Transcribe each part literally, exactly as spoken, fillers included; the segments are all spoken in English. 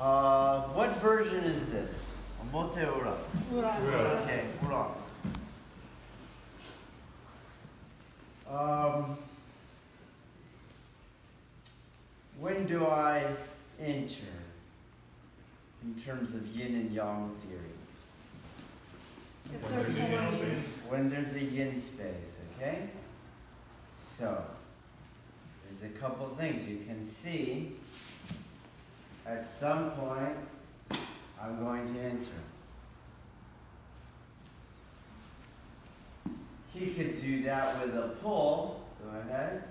Uh, what version is this? Omote Ura. Ura. Ura. Okay, Ura. Um, when do I enter in terms of yin and yang theory? When there's, there's a yin space. When there's a yin space, okay? So, there's a couple things. You can see at some point I'm going to enter. He could do that with a pull. Go ahead.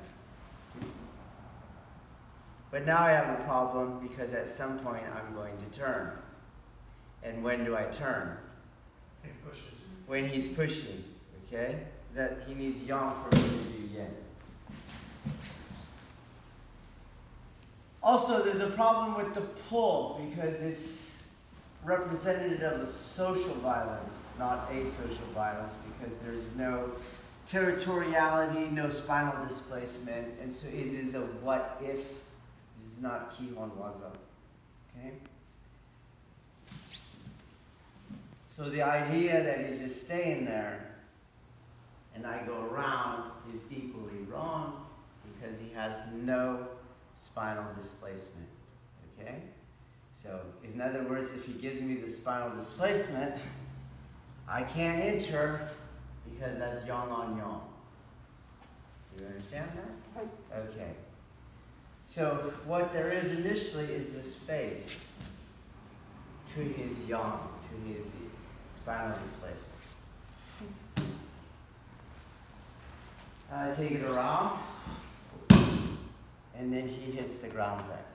But now I have a problem because at some point I'm going to turn. And when do I turn? He pushes. When he's pushing, okay? That he needs yang for me to do yin. Also, there's a problem with the pull because it's representative of a social violence, not a social violence, because there's no territoriality, no spinal displacement, and so it is a what if. It's not kihon waza. Okay? So the idea that he's just staying there and I go around is equally wrong because he has no spinal displacement. Okay? So, in other words, if he gives me the spinal displacement, I can't enter because that's yang on yang. Do you understand that? Okay. So, what there is initially is this fade to his yang, to his spinal displacement. I take it around, and then he hits the ground vector.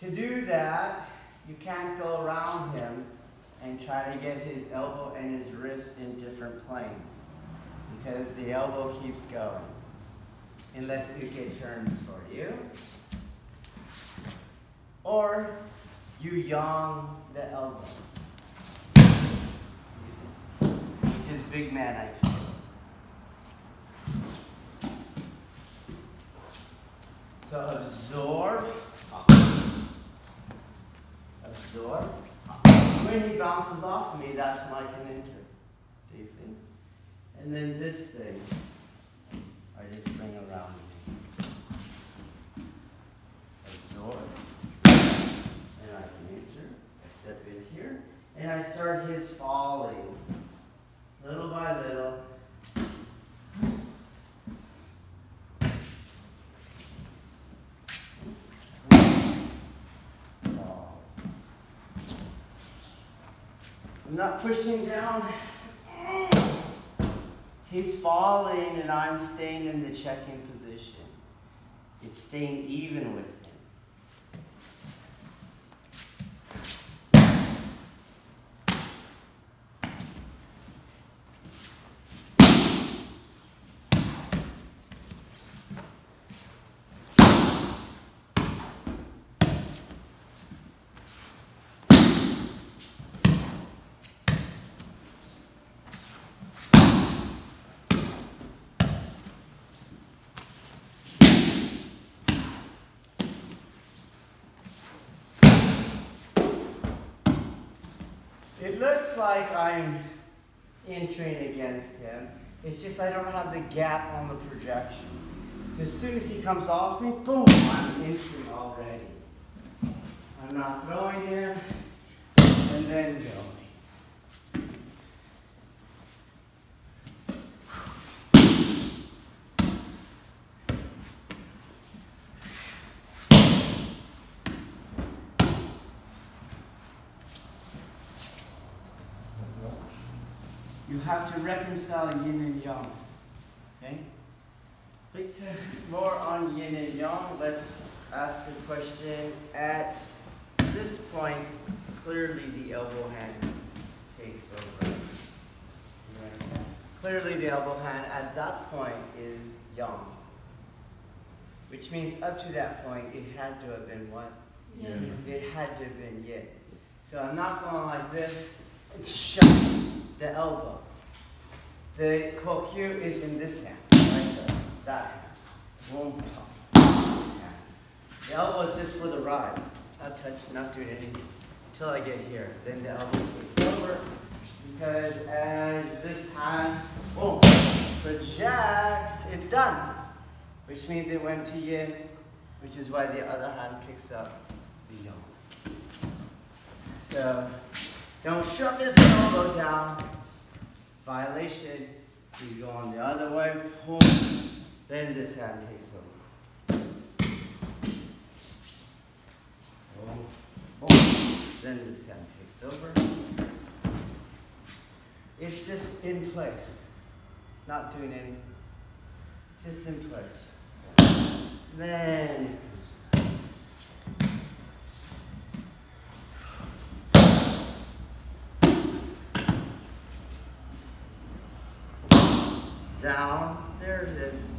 To do that, you can't go around him and try to get his elbow and his wrist in different planes because the elbow keeps going. Unless Uke turns for you. Or you yang the elbow. It's his big man Aikido. So absorb. Absorb. When he bounces off me, that's when I can enter. Do you see? And then this thing, I just bring around me. Absorb. And I can enter. I step in here. And I start his falling. Little by little. I'm not pushing down. He's falling and I'm staying in the check-in position. It's staying even with it looks like I'm entering against him. It's just I don't have the gap on the projection. So as soon as he comes off me, boom, I'm entering already. I'm not throwing him, and then going. You have to reconcile yin and yang. Okay? Let's more on yin and yang. Let's ask a question. At this point, clearly the elbow hand takes over. Right? Clearly the elbow hand at that point is yang. Which means up to that point, it had to have been what? Yin. Yeah. It had to have been yin. So I'm not going like this. and shut the elbow. The Kokyu is in this hand, like the, that hand. Boom, pop, this hand. The elbow is just for the ride. Not touch, not doing anything until I get here. Then the elbow goes over because as this hand, boom, projects, it's done. Which means it went to yin, which is why the other hand picks up the yang. So don't shove this elbow down. Violation. You go on the other way. Boom. Then this hand takes over. Boom. Boom. Then this hand takes over. It's just in place, not doing anything. Just in place. Then. Down, there it is.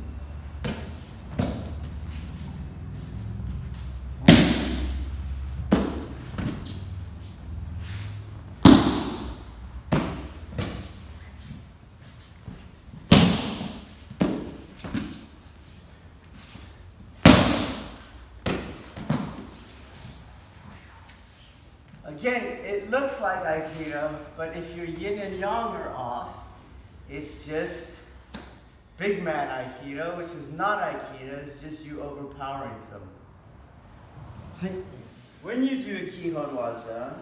Again, it looks like Aikido, but if your yin and yang are off, it's just big man Aikido, which is not Aikido, it's just you overpowering someone. When you do a kihon waza,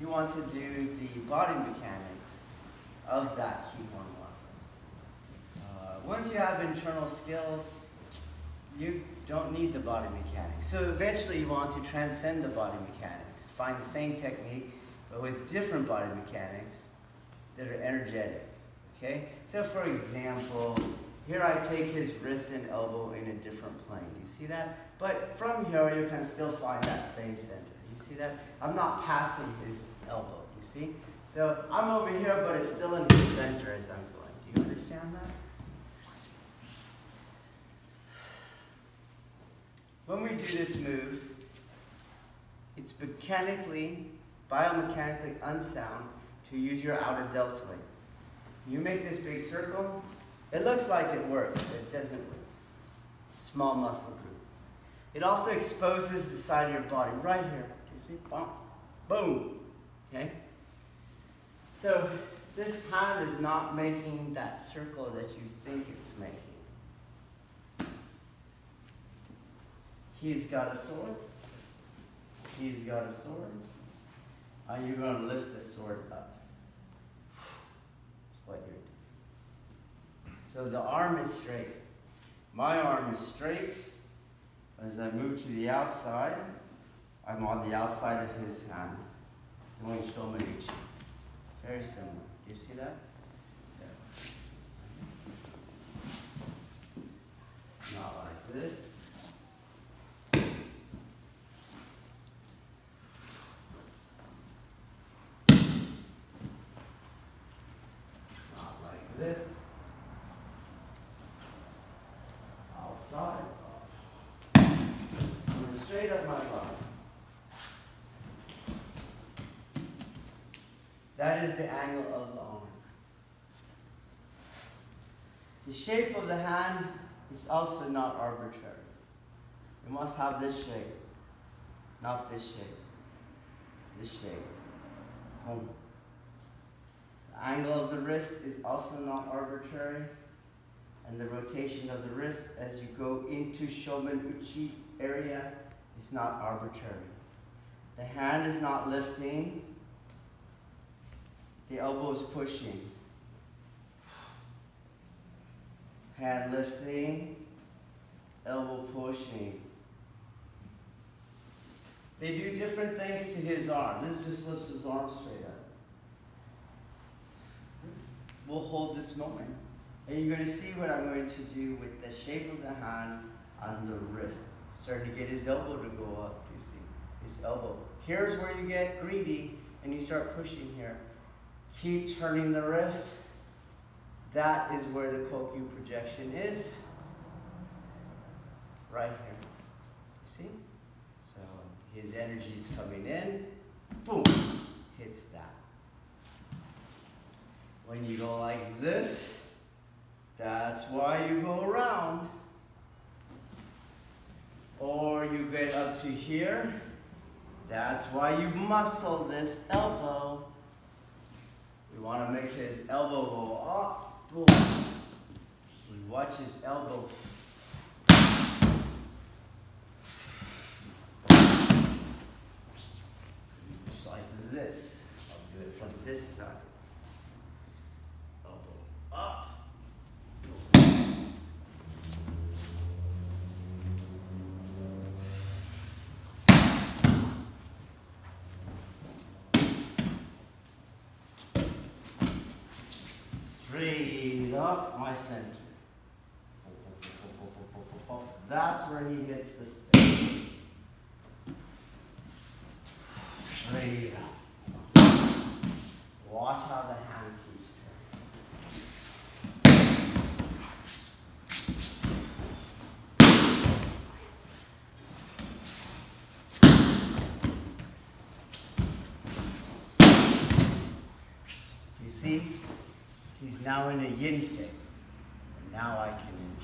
you want to do the body mechanics of that kihon waza. Uh, once you have internal skills, you don't need the body mechanics. So eventually you want to transcend the body mechanics, find the same technique, but with different body mechanics that are energetic. Okay? So for example, here I take his wrist and elbow in a different plane. You see that? But from here, you can still find that same center. You see that? I'm not passing his elbow, you see? So I'm over here, but it's still in the center as I'm going. Do you understand that? When we do this move, it's mechanically, biomechanically unsound to use your outer deltoid. You make this big circle. It looks like it works, but it doesn't work. Small muscle group. It also exposes the side of your body right here. Do you see? Boom. Boom. Okay? So this hand is not making that circle that you think it's making. He's got a sword. He's got a sword. Are you going to lift the sword up? What you're doing. So the arm is straight. My arm is straight. As I move to the outside, I'm on the outside of his hand, doing Shomen Uchi. Very similar. Do you see that? Yeah. Not like this. That is the angle of the arm. The shape of the hand is also not arbitrary. It must have this shape, not this shape, this shape. Boom. The angle of the wrist is also not arbitrary, and the rotation of the wrist as you go into Shomen Uchi area is not arbitrary. The hand is not lifting. The elbow is pushing. Hand lifting, elbow pushing. They do different things to his arm. This just lifts his arm straight up. We'll hold this moment. And you're going to see what I'm going to do with the shape of the hand on the wrist. Starting to get his elbow to go up, you see? His elbow. Here's where you get greedy and you start pushing here. Keep turning the wrist. That is where the Kokyu projection is. Right here. You see? So his energy is coming in. Boom! Hits that. When you go like this, that's why you go around. Or you get up to here, that's why you muscle this elbow. We want to make his elbow go up. Boom. We watch his elbow. Just like this. I'll do it from this side. Elbow up. Straight up my center. That's where he hits the space. Straight up. Watch how the hand keeps turning. You see? He's now in a yin phase. And now I can